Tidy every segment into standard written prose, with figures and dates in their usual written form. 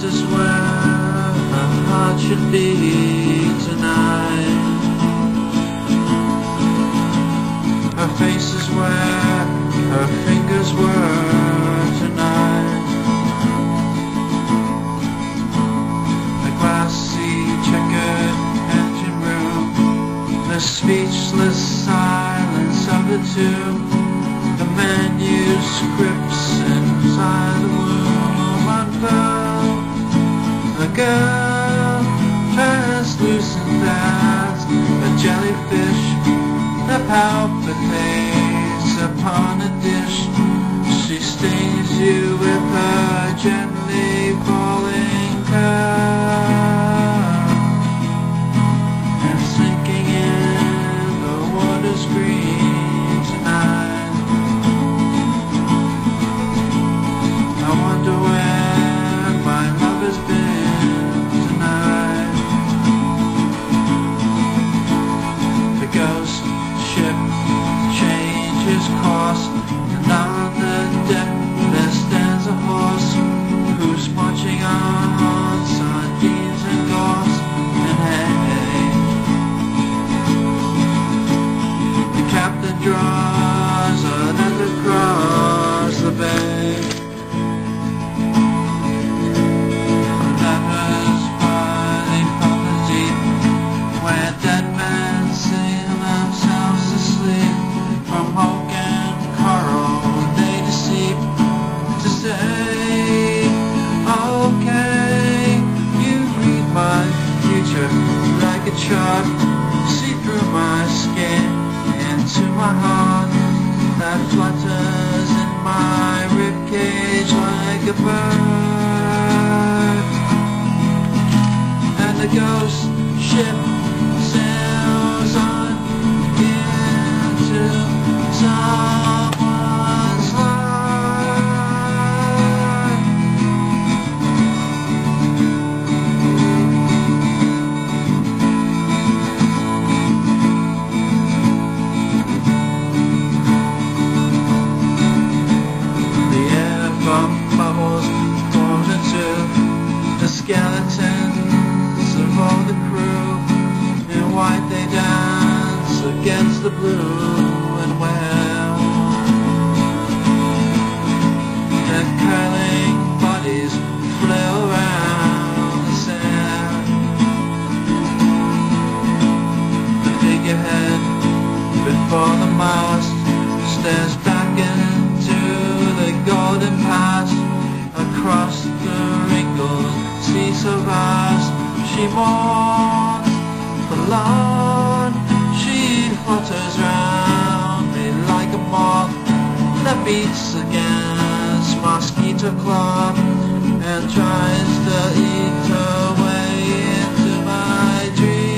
just as where my heart should be tonight. Her face is where her fingers were tonight. The glassy checkered engine room, the speechless silence of the two, the menu scripts inside the room unfurl. The girl, translucent as a jellyfish, the palpitates upon a dish. She stings you with her gently falling curve, and sinking in the water's green tonight. I wonder where my love has been tonight. The ghost changes course, and on the deck there stands a horse who's munching on sardines and gorse and hay. The captain draws a net across the bay. The lovers party from the deep, where dead men sing themselves to sleep. From oak and coral they deceive to say, okay, you read my future like a chart. See through my skin into my heart that flutters in my ribcage like a bird. And the ghost ship sails on into someone's life. The air from bubbles formed into the skeletons of all the crew. In white they dance against the blue. Before the mast stares back into the golden past. Across the wrinkled sea so vast, she mourns alone. She flutters round me like a moth that beats against mosquito cloth and tries to eat her way into my dream.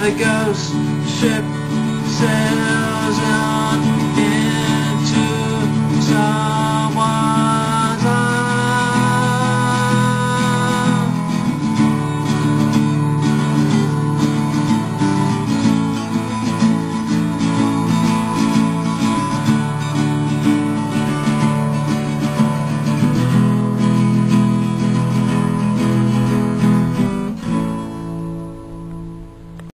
The ghost ship sails.